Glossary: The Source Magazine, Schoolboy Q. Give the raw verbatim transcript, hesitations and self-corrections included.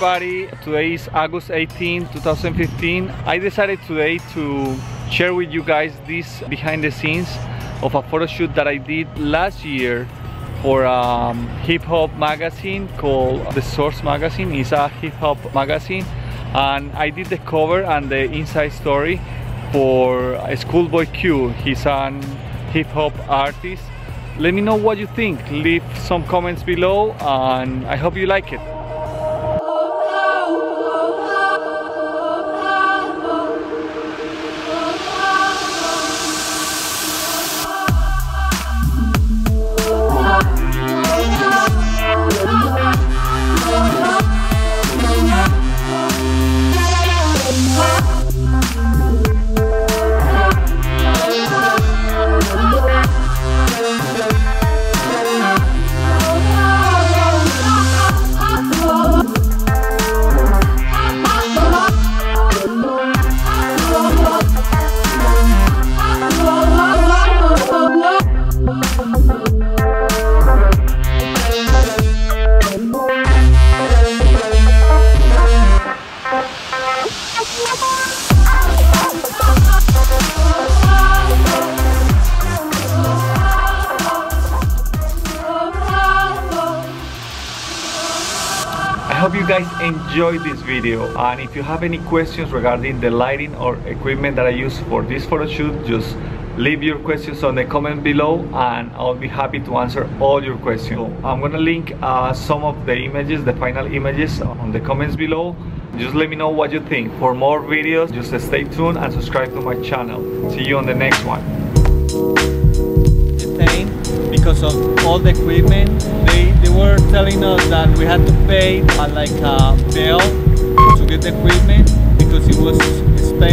everybody, today is August eighteenth two thousand fifteen. I decided today to share with you guys this behind the scenes of a photo shoot that I did last year for a hip-hop magazine called The Source Magazine. It's a hip-hop magazine and I did the cover and the inside story for Schoolboy Q. He's an hip-hop artist. Let me know what you think, leave some comments below and I hope you like it. I hope you guys enjoyed this video, and if you have any questions regarding the lighting or equipment that I use for this photo shoot, just leave your questions on the comment below and I'll be happy to answer all your questions. So I'm gonna link uh, some of the images, the final images, on the comments below. Just let me know what you think. For more videos, just stay tuned and subscribe to my channel. See you on the next one. The thing, because of all the equipment, they, they were telling us that we had to pay uh, like a bill to get the equipment because it was expensive.